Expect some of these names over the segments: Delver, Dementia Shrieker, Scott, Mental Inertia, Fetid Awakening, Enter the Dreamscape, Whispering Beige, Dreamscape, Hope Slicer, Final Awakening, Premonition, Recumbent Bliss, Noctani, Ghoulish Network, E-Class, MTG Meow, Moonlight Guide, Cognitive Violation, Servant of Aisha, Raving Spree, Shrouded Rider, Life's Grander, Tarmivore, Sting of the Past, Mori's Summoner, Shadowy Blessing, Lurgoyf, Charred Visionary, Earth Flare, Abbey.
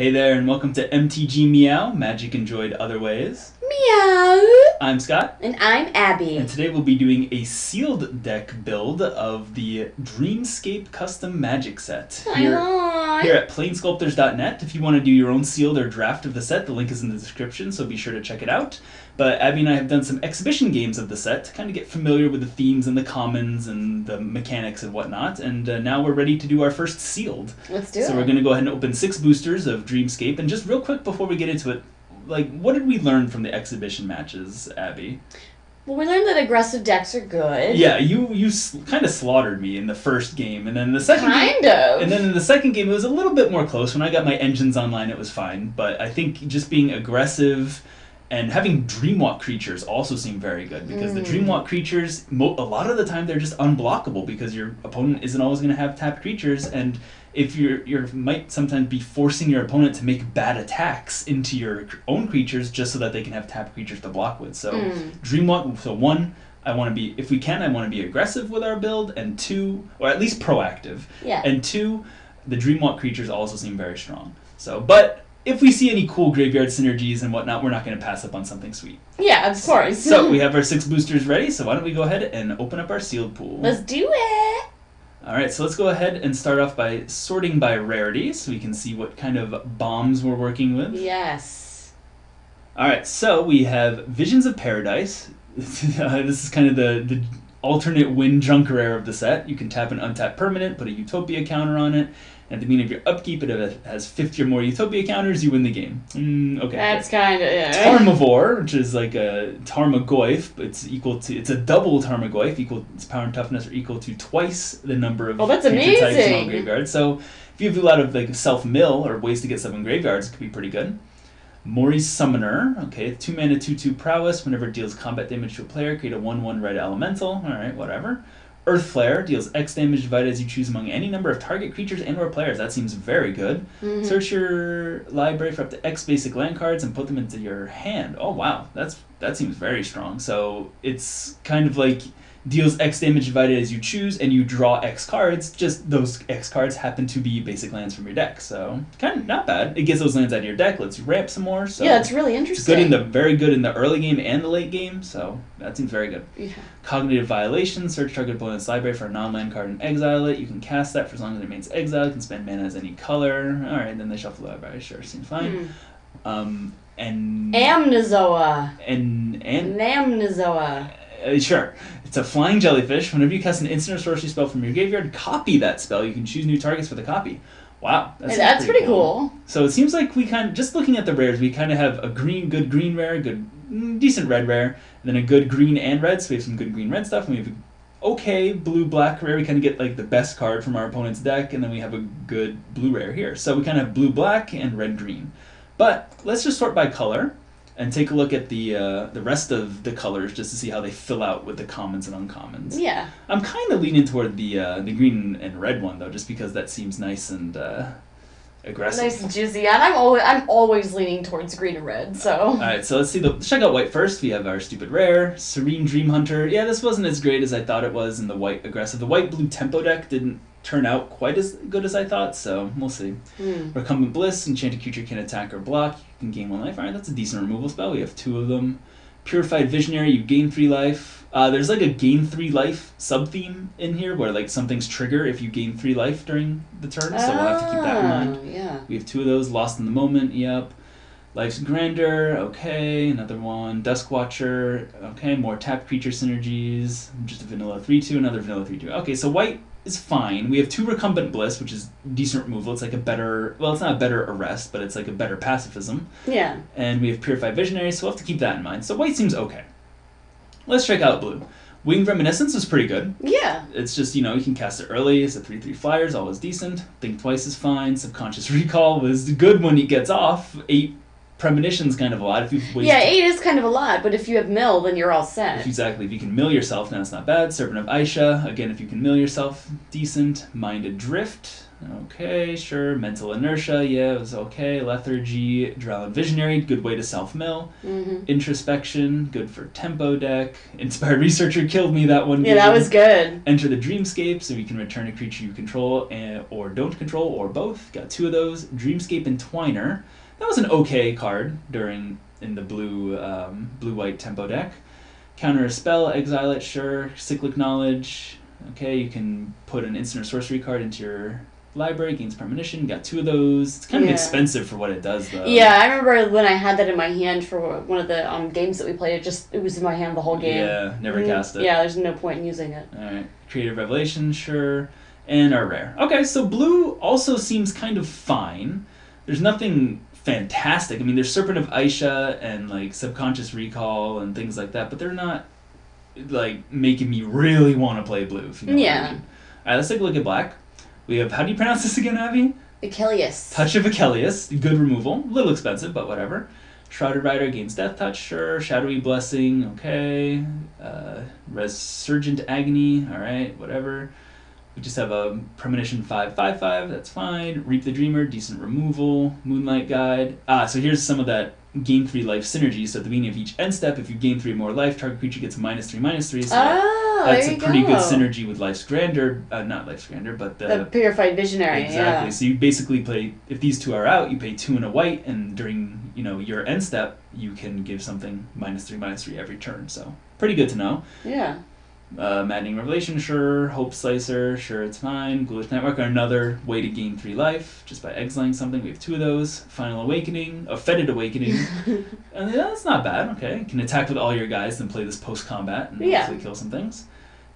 Hey there, and welcome to MTG Meow, Magic Enjoyed Other Ways. Meow! I'm Scott. And I'm Abby. And today we'll be doing a sealed deck build of the Dreamscape Custom Magic set. Here at Planesculptors.net. If you want to do your own sealed or draft of the set, the link is in the description, so be sure to check it out. But Abby and I have done some exhibition games of the set to kind of get familiar with the themes and the commons and the mechanics and whatnot, and now we're ready to do our first sealed. Let's do it. So we're going to go ahead and open 6 boosters of Dreamscape, and just real quick before we get into it, like, what did we learn from the exhibition matches, Abby? Well, we learned that aggressive decks are good. Yeah, you kind of slaughtered me in the first game, and then the second game it was a little bit more close. When I got my engines online, it was fine, but I think just being aggressive and having Dreamwalk creatures also seem very good, because the Dreamwalk creatures, a lot of the time, they're just unblockable because your opponent isn't always going to have tapped creatures, and if you might sometimes be forcing your opponent to make bad attacks into your own creatures just so that they can have tapped creatures to block with. So Dreamwalk, so one, I want to be, if we can, I want to be aggressive with our build, and two, or at least proactive. Yeah. And two, the Dreamwalk creatures also seem very strong. So, but if we see any cool graveyard synergies and whatnot, we're not going to pass up on something sweet. Yeah, of course. So we have our 6 boosters ready, so why don't we go ahead and open up our sealed pool. Let's do it! Alright, so let's go ahead and start off by sorting by rarity, so we can see what kind of bombs we're working with. Yes. Alright, so we have Visions of Paradise. This is kind of the alternate win junk rare of the set. You can tap an untapped permanent, put a Utopia counter on it. At the beginning of your upkeep, it has 50 or more Utopia counters, you win the game. Okay. That's kind of, yeah. Tarmivore, which is like a Tarmogoyf, but it's equal to, it's a double Tarmogoyf, equal, its power and toughness are equal to twice the number of creature types in all graveyards. So if you have a lot of like self-mill or ways to get stuff in graveyards, it could be pretty good. Mori's Summoner, okay, 2 mana, 2/2 prowess, whenever it deals combat damage to a player, create a 1/1 red elemental, alright, whatever. Earth Flare deals X damage divided as you choose among any number of target creatures and/or players. That seems very good. Search your library for up to X basic land cards and put them into your hand. Oh wow, that seems very strong. So it's kind of like deals X damage divided as you choose, and you draw X cards. Just those X cards happen to be basic lands from your deck. So kind of not bad. It gets those lands out of your deck. Lets you ramp some more. So yeah, it's really interesting. It's very good in the early game and the late game. So that seems very good. Yeah. Cognitive Violation, search target opponent's library for a non-land card and exile it. You can cast that for as long as it remains exiled. You can spend mana as any color. All right, then they shuffle the library. Sure, seems fine. And Amnozoa. And Amnozoa. Sure. It's a flying jellyfish. Whenever you cast an instant or sorcery spell from your graveyard, copy that spell. You can choose new targets for the copy. Wow. That's pretty cool. So it seems like we kind of, just looking at the rares, we kind of have a good green rare, good decent red rare, and then a good green and red, so we have some good green red stuff, and we have okay blue-black rare. We kind of get like the best card from our opponent's deck, and then we have a good blue rare here. So we kind of have blue-black and red-green. But let's just sort by color and take a look at the rest of the colors just to see how they fill out with the commons and uncommons. Yeah. I'm kind of leaning toward the green and red one though, just because that seems nice and aggressive. Nice and juicy. And I'm always leaning towards green and red. So. All right. So let's check out white first. We have our stupid rare Serene Dream Hunter. Yeah, this wasn't as great as I thought it was in the white aggressive. The white blue tempo deck didn't turn out quite as good as I thought, so we'll see. Recumbent Bliss, enchanted creature can attack or block. You can gain 1 life. Alright, that's a decent removal spell. We have 2 of them. Purified Visionary, you gain 3 life. There's like a gain 3 life sub-theme in here where like something's trigger if you gain 3 life during the turn, so we'll have to keep that in mind. Yeah. We have 2 of those. Lost in the Moment, yep. Life's Grander, okay, another one. Dusk Watcher, okay, more tap creature synergies. Just a vanilla 3/2, another vanilla 3/2. Okay, so white is fine. We have 2 Recumbent Bliss, which is decent removal. It's like a better, well, it's not a better arrest, but it's like a better pacifism. Yeah. And we have Purified Visionary, so we'll have to keep that in mind. So white seems okay. Let's check out blue. Winged Reminiscence is pretty good. Yeah. It's just, you know, you can cast it early. It's a 3/3 flyer, is always decent. Think Twice is fine. Subconscious Recall was good when it gets off. 8 Premonition's kind of a lot. If you've wasted, yeah, 8 is kind of a lot, but if you have mill, then you're all set. Exactly. If you can mill yourself, then it's not bad. Servant of Aisha, again, if you can mill yourself, decent. Mind Adrift, Okay, sure. Mental Inertia, yeah, it was okay. Lethargy, Drowned Visionary, good way to self-mill. Mm-hmm. Introspection, good for tempo deck. Inspired Researcher killed me that one. Yeah, that was good. Enter the Dreamscape, so you can return a creature you control and, or don't control, or both. Got two of those. Dreamscape and Twiner. That was an okay card during in the blue, blue-white tempo deck. Counter a spell, exile it, sure. Cyclic Knowledge, okay, you can put an instant or sorcery card into your library, gains Premonition, got two of those. It's kind of expensive for what it does, though. Yeah, I remember when I had that in my hand for one of the games that we played, it was in my hand the whole game. Yeah, never cast it. Yeah, there's no point in using it. All right, Creative Revelation, sure, and our rare. Okay, so blue also seems kind of fine. There's nothing fantastic. I mean, there's Serpent of Aisha and, like, Subconscious Recall and things like that, but they're not, like, making me really want to play blue, if you know what I mean. All right, let's take a look at black. We have, how do you pronounce this again, Abby? Achelius. Touch of Achelius. Good removal. A little expensive, but whatever. Shrouded Rider gains Death Touch, sure. Shadowy Blessing, okay. Resurgent Agony, all right, whatever. We just have a Premonition 5/5/5, that's fine. Reap the Dreamer, decent removal. Moonlight Guide. Ah, so here's some of that gain 3 life synergy. So at the beginning of each end step, if you gain 3 more life, target creature gets -3/-3. So that's a pretty good synergy with Life's Grander. Not Life's Grander, but the Purified Visionary. Exactly. Yeah. So you basically play, if these two are out, you pay 2 and a white, and during your end step, you can give something -3/-3 every turn. So pretty good to know. Yeah. Maddening Revelation, sure. Hope Slicer, sure, it's fine. Ghoulish Network, another way to gain 3 life just by exiling something. We have 2 of those. Final Awakening, Fetid Awakening. And that's not bad, okay. Can attack with all your guys, then play this post-combat and hopefully kill some things.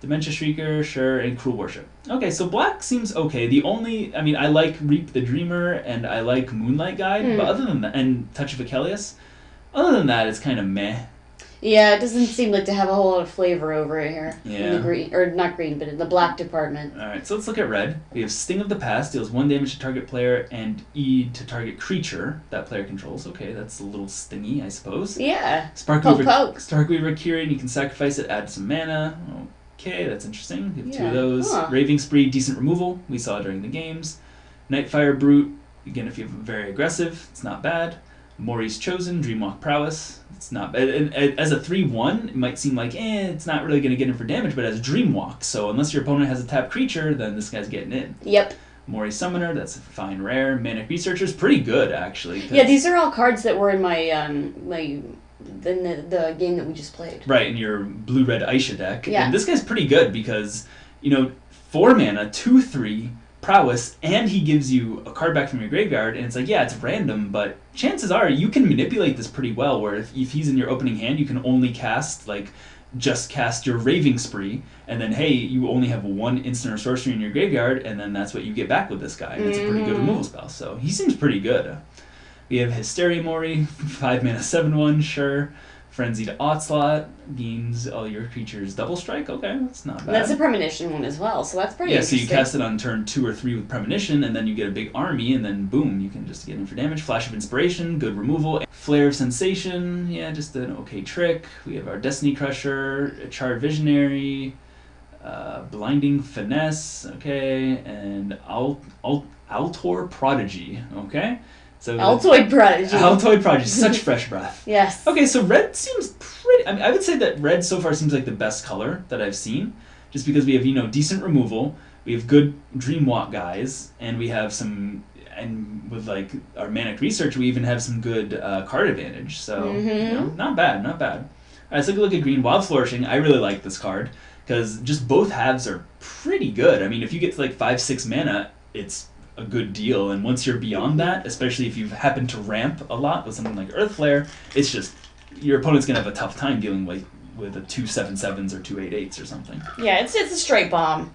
Dementia Shrieker, sure, and Cruel Worship. Okay, so black seems okay. The only, I mean, I like Reap the Dreamer and I like Moonlight Guide, but other than that, and Touch of Achelius, other than that, it's kind of meh. Yeah, it doesn't seem like to have a whole lot of flavor over here in the green, or not green, but in the black department. All right, so let's look at red. We have Sting of the Past, deals 1 damage to target player and E to target creature that player controls. Okay, that's a little stingy, I suppose. Yeah. Starkweaver Kirin, you can sacrifice it, add some mana. Okay, that's interesting. We have 2 of those. Huh. Raving Spree, decent removal. We saw during the games. Nightfire Brute, again, if you're very aggressive, it's not bad. Mori's Chosen, Dreamwalk Prowess. It's not bad. And as a 3/1, it might seem like, it's not really going to get in for damage, but as Dreamwalk, so unless your opponent has a tapped creature, then this guy's getting in. Yep. Mori's Summoner, that's a fine rare. Manic Researcher's pretty good, actually. Yeah, these are all cards that were in my the game that we just played. Right, in your blue-red Aisha deck. Yeah. And this guy's pretty good because, 4 mana, 2/3, Prowess, and he gives you a card back from your graveyard, and it's like, it's random, but chances are you can manipulate this pretty well, where if he's in your opening hand, you can only cast, just cast your Raving Spree, and then, hey, you only have 1 instant or sorcery in your graveyard, and then that's what you get back with this guy, and it's a pretty good removal spell, so he seems pretty good. We have Hysteria Mori, 5 mana, 7/1, sure. Frenzied Onslaught gains all your creatures double strike. Okay, that's not bad. That's a Premonition one as well, so that's pretty interesting. Yeah, so you cast it on turn 2 or 3 with Premonition, and then you get a big army, and then boom, you can just get in for damage. Flash of Inspiration, good removal. Flare of Sensation, just an okay trick. We have our Destiny Crusher, Charred Visionary, Blinding Finesse, okay, and Altor Prodigy, okay? So Altoid Prodigy. Altoid Prodigy. Such fresh breath. Yes. Okay, so red seems pretty... I mean, I would say that red so far seems like the best color that I've seen, just because we have, decent removal, we have good Dreamwalk guys, and we have some... And with, our Manic Research, we even have some good card advantage. So, not bad, not bad. All right, let's take a look at green. Wild Flourishing. I really like this card, because just both halves are pretty good. I mean, if you get to, 5, 6 mana, it's... a good deal, and once you're beyond that, especially if you've happened to ramp a lot with something like Earth Flare, it's just your opponent's gonna have a tough time dealing with a 2/7/7s or 2/8/8s or something. Yeah, it's a straight bomb.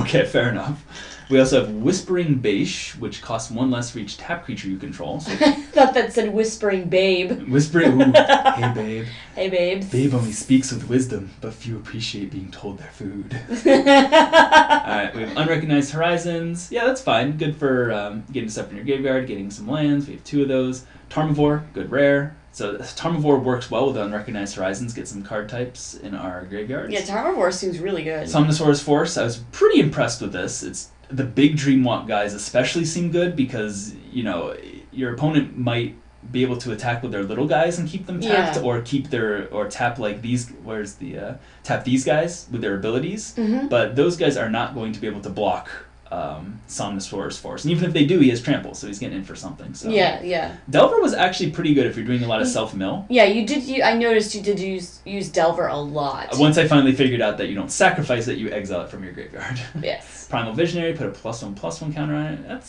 Okay, fair enough. We also have Whispering Beige, which costs 1 less for each tap creature you control. So I thought that said Whispering Babe. Whispering, ooh, hey babe. Hey babes. Babe only speaks with wisdom, but few appreciate being told their food. Alright, we have Unrecognized Horizons. Yeah, that's fine. Good for getting stuff in your graveyard, getting some lands. We have 2 of those. Tarmivore, good rare. So Tarmivore works well with Unrecognized Horizons, get some card types in our graveyards. Yeah, Tarmivore seems really good. Somnisaurus Force, I was pretty impressed with this. It's the big Dreamwalk guys especially seem good because, you know, your opponent might be able to attack with their little guys and keep them tapped, or keep their tap like these. Where's the tap these guys with their abilities? Mm-hmm. But those guys are not going to be able to block Somnisaurus Force, and even if they do, he has trample, so he's getting in for something. So yeah. Delver was actually pretty good if you're doing a lot of self mill. Yeah, you did. I noticed you did use Delver a lot. Once I finally figured out that you don't sacrifice it, you exile it from your graveyard. Yes. Primal Visionary, put a +1/+1 counter on it.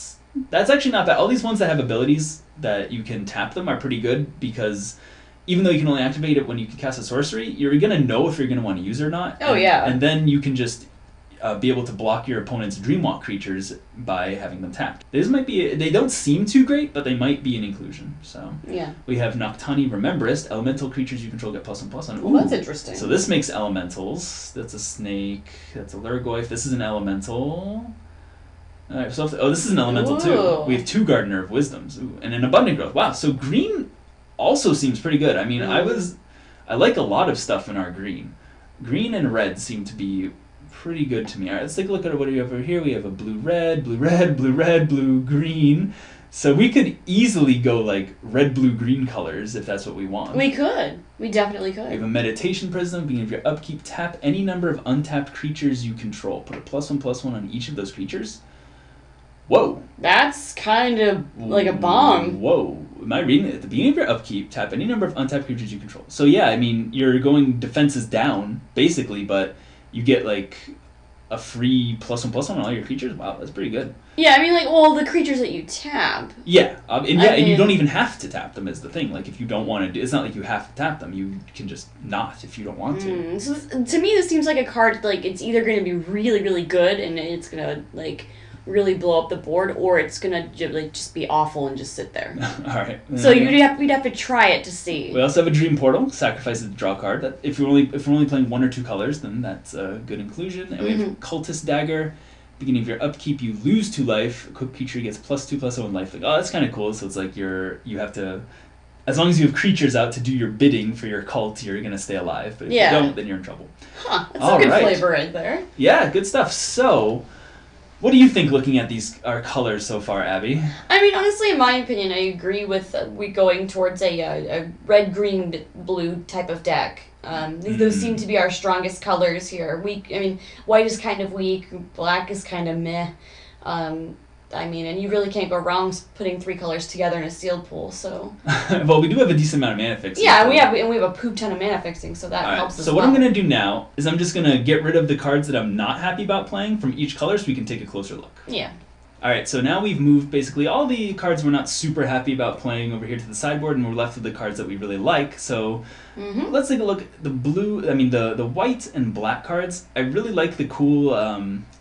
That's actually not bad. All these ones that have abilities that you can tap them are pretty good because even though you can only activate it when you can cast a sorcery, you're going to know if you're going to want to use it or not. Oh, yeah. And then you can just be able to block your opponent's Dreamwalk creatures by having them tapped. These might be, they don't seem too great, but they might be an inclusion. So yeah. We have Noctani Remembrist. Elemental creatures you control get +1/+1. Ooh, well, that's interesting. So this makes elementals. That's a snake. That's a Lurgoyf. This is an elemental. All right, so this is an elemental too. We have two Gardener of Wisdoms and an Abundant Growth. Wow, so green also seems pretty good. I mean, I like a lot of stuff in our green. Green and red seem to be pretty good to me. All right, let's take a look at what we have over here. We have a blue-red, blue-red, blue-red, blue-green. So we could easily go like red, blue, green colors if that's what we want. We could. We definitely could. We have a Meditation Prism. Beginning of your upkeep, tap any number of untapped creatures you control. Put a +1/+1 on each of those creatures. Whoa. That's kind of like a bomb. Whoa. Am I reading it? At the beginning of your upkeep, tap any number of untapped creatures you control. So yeah, I mean, you're going defenses down, basically, but you get like a free +1/+1 on all your creatures. Wow, that's pretty good. Yeah, I mean, like, well, the creatures that you tap. Yeah, and you don't even have to tap them is the thing. Like, if you don't want to do, it's not like you have to tap them. You can just not if you don't want to. So to me, this seems like a card, like, it's either going to be really, really good and it's going to, like, really blow up the board, or it's gonna like just be awful and just sit there. All right. So you'd have to try it to see. We also have a Dream Portal. Sacrifices the draw card. That if we're only playing one or two colors, then that's a good inclusion. And we have Cultist Dagger. Beginning of your upkeep, you lose 2 life. A quick creature gets +2/+1 life. Like, oh, that's kind of cool. So it's like you have to, as long as you have creatures out to do your bidding for your cult, you're gonna stay alive. But if you don't, then you're in trouble. Huh. That's a good flavor right there. Yeah, good stuff. So what do you think looking at our colors so far, Abby? I mean, honestly, in my opinion, I agree with we going towards a red, green, blue type of deck. Those seem to be our strongest colors here. I mean, white is kind of weak, black is kind of meh. I mean, and you really can't go wrong putting 3 colors together in a sealed pool, so. Well, we do have a decent amount of mana fixing. Yeah, we have a poop ton of mana fixing, so that helps us. So what I'm going to do now is I'm just going to get rid of the cards that I'm not happy about playing from each color so we can take a closer look. Yeah. All right, so now we've moved basically all the cards we're not super happy about playing over here to the sideboard, and we're left with the cards that we really like. So let's take a look at the the white and black cards. I really like the cool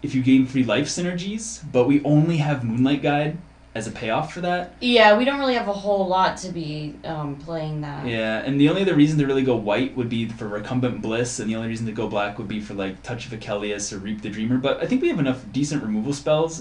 if you gain 3 life synergies, but we only have Moonlight Guide as a payoff for that. Yeah, we don't really have a whole lot to be playing that. Yeah, and the only other reason to really go white would be for Recumbent Bliss, and the only reason to go black would be for like Touch of Achelius or Reap the Dreamer, but I think we have enough decent removal spells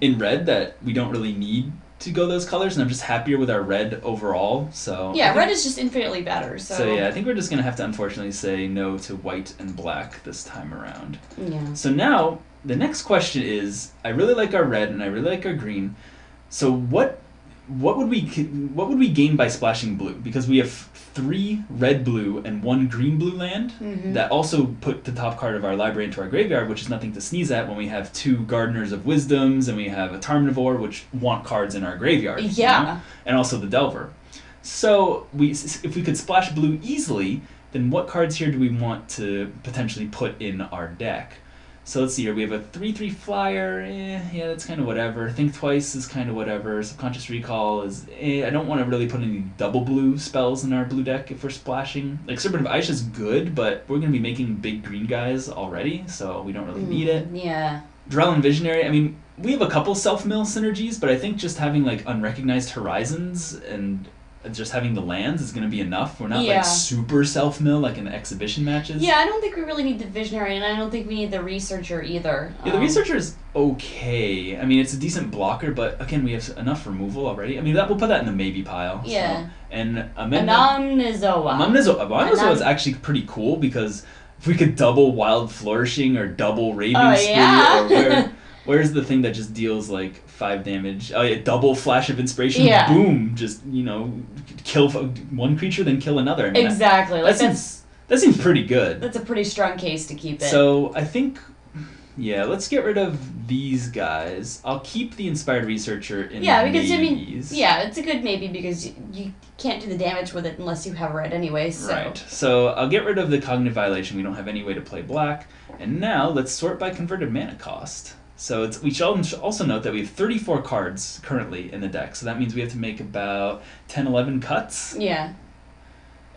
in red that we don't really need to go those colors, and I'm just happier with our red overall. So yeah, red is just infinitely better. So yeah, I think we're just gonna have to unfortunately say no to white and black this time around. Yeah. So now the next question is, I really like our red and I really like our green. So what would we gain by splashing blue? Because we have 3 red blue and 1 green blue land that also put the top card of our library into our graveyard, which is nothing to sneeze at when we have 2 Gardeners of Wisdoms and we have a Tarmivore, which want cards in our graveyard. Yeah. You know? And also the Delver. So if we could splash blue easily, then what cards here do we want to potentially put in our deck? So let's see here. We have a 3/3 flyer. Yeah, that's kind of whatever. Think Twice is kind of whatever. Subconscious Recall is. I don't want to really put any double blue spells in our blue deck if we're splashing. Like Serpent of Aisha's good, but we're gonna be making big green guys already, so we don't really need it. Yeah. Drellin Visionary. I mean, we have a couple self-mill synergies, but I think just having like Unrecognized Horizons and just having the lands is going to be enough. We're not like super self-mill like in the exhibition matches. Yeah, I don't think we really need the Visionary, and I don't think we need the Researcher either. Yeah, the Researcher is okay. I mean, it's a decent blocker, but again, we have enough removal already. I mean, we'll put that in the maybe pile. Yeah. So. And Amnozoa is actually pretty cool because if we could double Wild Flourishing or double Raving Spree or Where's the thing that just deals like 5 damage? Oh yeah, double Flash of Inspiration. Yeah. Boom! Just, you know, kill one creature, then kill another. I mean, exactly. That seems pretty good. That's a pretty strong case to keep it. So I think, yeah, let's get rid of these guys. I'll keep the Inspired Researcher in. Yeah, because maybes. I mean, yeah, it's a good maybe because you can't do the damage with it unless you have red anyway. So. Right. So I'll get rid of the Cognitive Violation. We don't have any way to play black. And now let's sort by converted mana cost. So it's, we should also note that we have 34 cards currently in the deck. So that means we have to make about 10, 11 cuts. Yeah.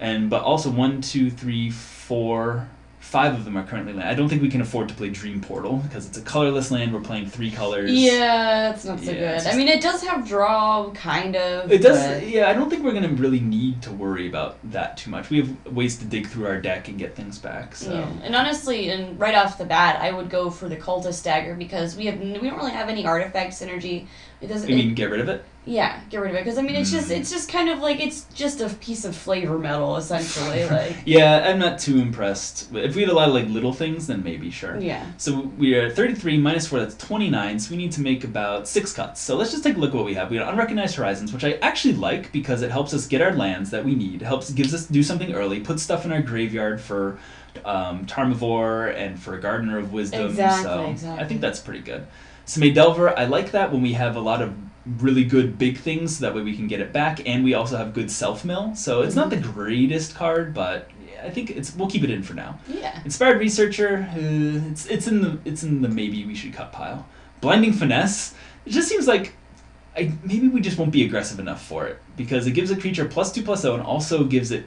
And but also 1, 2, 3, 4, 5 of them are currently land. I don't think we can afford to play Dream Portal because it's a colorless land. We're playing 3 colors. Yeah, it's not so good. I mean, it does have draw, kind of. It does. Yeah, I don't think we're gonna really need to worry about that too much. We have ways to dig through our deck and get things back. So. Yeah. And honestly, and right off the bat, I would go for the Cultist Dagger because we don't really have any artifact synergy. It doesn't. You mean get rid of it? Yeah, get rid of it because I mean it's just kind of like it's just a piece of flavor metal essentially. Like yeah, I'm not too impressed. If we had a lot of like little things, then maybe sure. Yeah. So we are 33 minus 4. That's 29. So we need to make about 6 cuts. So let's just take a look at what we have. We got Unrecognized Horizons, which I actually like because it helps us get our lands that we need. It helps gives us do something early. Puts stuff in our graveyard for Tarmivore and for Gardener of Wisdom. Exactly. So I think that's pretty good. Sumay Delver, I like that when we have a lot of really good big things, so that way we can get it back, and we also have good self-mill, so it's not the greatest card, but I think we'll keep it in for now. Yeah. Inspired Researcher, it's in the maybe we should cut pile. Blinding Finesse, it just seems like maybe we just won't be aggressive enough for it, because it gives a creature +2/+0 and also gives it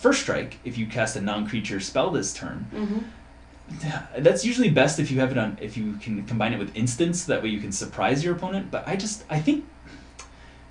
first strike if you cast a non-creature spell this turn. That's usually best if you have it on, if you can combine it with instants, that way you can surprise your opponent. But I think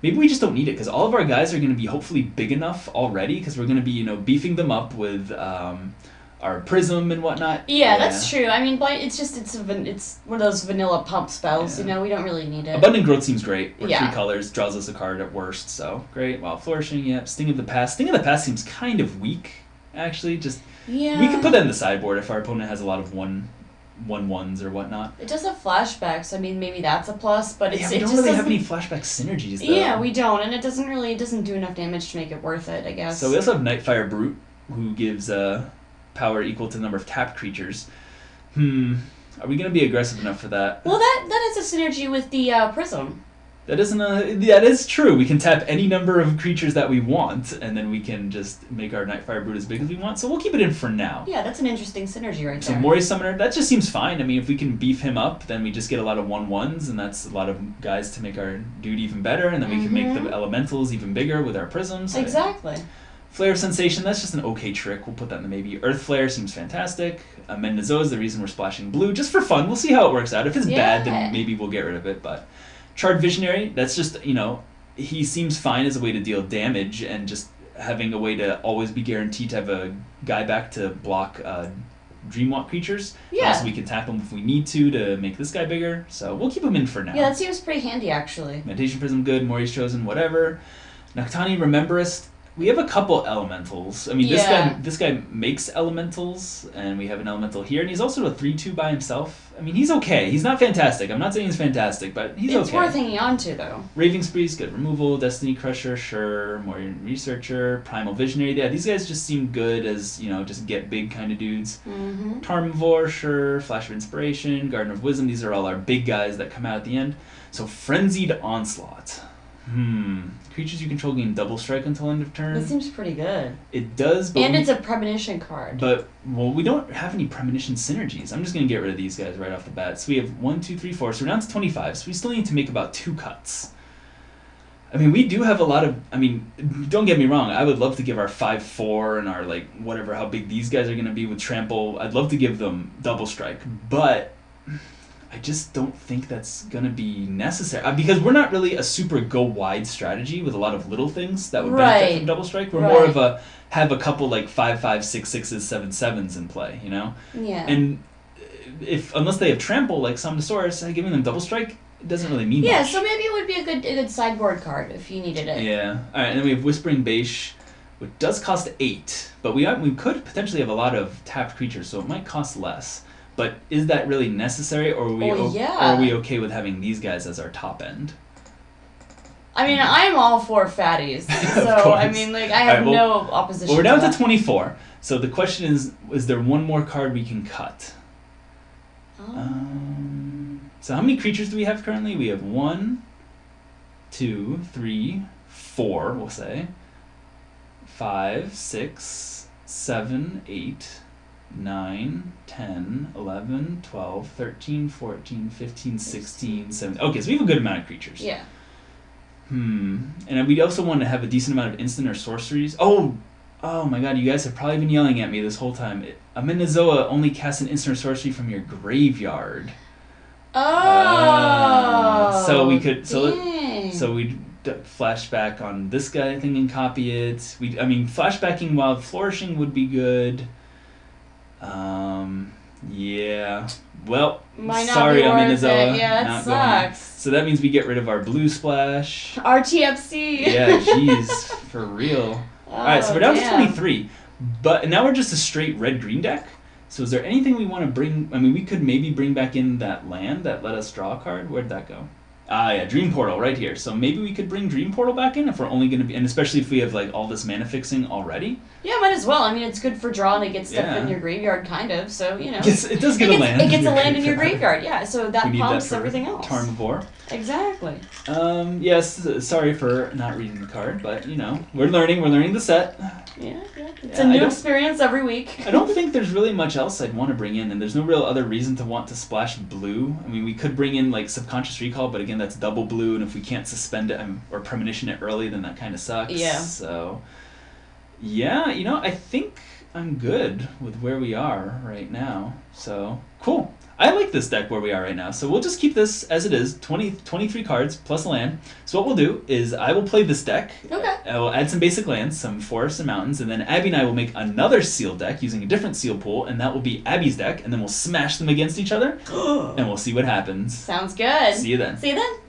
maybe we just don't need it because all of our guys are going to be hopefully big enough already because we're going to be, you know, beefing them up with our Prism and whatnot. Yeah, that's true. I mean, it's one of those vanilla pump spells. Yeah. You know, we don't really need it. Abundant Growth seems great. We're 3 colors, draws us a card at worst, so great. Wild Flourishing, yep. Sting of the Past. Sting of the Past seems kind of weak, actually. We could put that in the sideboard if our opponent has a lot of 1/1s or whatnot. It does have flashbacks. I mean, maybe that's a plus, but it's, yeah, we don't really have any flashback synergies, though. Yeah, we don't, and it doesn't do enough damage to make it worth it, I guess. So we also have Nightfire Brute, who gives power equal to the number of tapped creatures. Are we going to be aggressive enough for that? Well, that is a synergy with the Prism. That is true. We can tap any number of creatures that we want, and then we can just make our Nightfire Brute as big as we want. So we'll keep it in for now. Yeah, that's an interesting synergy right there. So Mori's Summoner, that just seems fine. I mean, if we can beef him up, then we just get a lot of 1/1s, and that's a lot of guys to make our dude even better, and then we can make the elementals even bigger with our Prisms. Exactly. Flare of Sensation, that's just an okay trick. We'll put that in the maybe. Earth Flare seems fantastic. Amnozoa is the reason we're splashing blue. Just for fun, we'll see how it works out. If it's bad, then maybe we'll get rid of it, but... Charred Visionary, that's just, you know, he seems fine as a way to deal damage and just having a way to always be guaranteed to have a guy back to block Dreamwalk creatures. Yeah. Also we can tap him if we need to make this guy bigger. So we'll keep him in for now. Yeah, that seems pretty handy, actually. Meditation Prism, good. Mori's Chosen, whatever. Noctani Rememberist. We have a couple elementals. I mean, this guy makes elementals, and we have an elemental here, and he's also a 3/2 by himself. I mean, he's okay. He's not fantastic. I'm not saying he's fantastic, but he's okay. It's worth hanging on to, though. Raving Spree is good. Removal, Destiny Crusher, sure. Mori's Researcher, Primal Visionary. Yeah, these guys just seem good as, you know, just get big kind of dudes. Tarmivore, sure. Flash of Inspiration, Garden of Wisdom. These are all our big guys that come out at the end. So Frenzied Onslaught. Creatures you control gain double strike until end of turn. That seems pretty good. It does, but... And it's a Premonition card. But, well, we don't have any Premonition synergies. I'm just going to get rid of these guys right off the bat. So we have 1, 2, 3, 4. So we're down to 25. So we still need to make about 2 cuts. I mean, we do have a lot of... I mean, don't get me wrong. I would love to give our 5/4 and our, like, whatever, how big these guys are going to be with Trample. I'd love to give them double strike. But... I just don't think that's going to be necessary. Because we're not really a super go-wide strategy with a lot of little things that would benefit from Double Strike. We're more of a, have a couple like 5/5, 6/6s, 7/7s in play, you know? Yeah. And unless they have Trample, like Somnisaurus, giving them Double Strike doesn't really mean much. Yeah, so maybe it would be a good sideboard card if you needed it. Yeah. All right, and then we have Whispering Beige, which does cost 8. But we could potentially have a lot of tapped creatures, so it might cost less. But is that really necessary, or are we, or are we okay with having these guys as our top end? I mean, I'm all for fatties, so I mean, like, I have no opposition. Well, we're down to 24, so the question is there one more card we can cut? Oh. So how many creatures do we have currently? We have 1, 2, 3, 4, we'll say, 5, 6, 7, 8, 9, 10, 11, 12, 13, 14, 15, 16, 17. Okay, so we have a good amount of creatures. Yeah. And we also want to have a decent amount of instant or sorceries. Oh my god, you guys have probably been yelling at me this whole time. Amnozoa only casts an instant or sorcery from your graveyard. Oh. So we could, so we'd flashback on this guy thing and copy it. I mean, flashbacking Wild Flourishing would be good. Yeah. Well, sorry, Amnozoa. Yeah, that sucks. So that means we get rid of our blue splash. RTFC. Yeah, jeez, for real. Oh, all right, so we're down to 23, but now we're just a straight red-green deck. So is there anything we want to bring? I mean, we could maybe bring back in that land that let us draw a card. Where'd that go? Ah, yeah, Dream Portal right here. So maybe we could bring Dream Portal back in if we're only going to be, and especially if we have like all this mana fixing already. Yeah, might as well. I mean, it's good for drawing to get stuff in your graveyard, kind of. So you know, it does get a land. It gets a land in your graveyard. Yeah, so that pumps everything else. Tarmivore. Exactly. Yes. Sorry for not reading the card, but you know, we're learning. We're learning the set. Yeah. It's a new experience every week. I don't think there's really much else I'd want to bring in, and there's no real other reason to want to splash blue. I mean, we could bring in like Subconscious Recall, but again, that's double blue, and if we can't suspend it or premonition it early, then that kind of sucks. Yeah. So, yeah, you know, I think I'm good with where we are right now. So, cool. I like this deck where we are right now. So we'll just keep this as it is, 23 cards plus a land. So what we'll do is I will play this deck. Okay. I will add some basic lands, some forests and mountains, and then Abby and I will make another sealed deck using a different seal pool, and that will be Abby's deck, and then we'll smash them against each other, and we'll see what happens. Sounds good. See you then. See you then.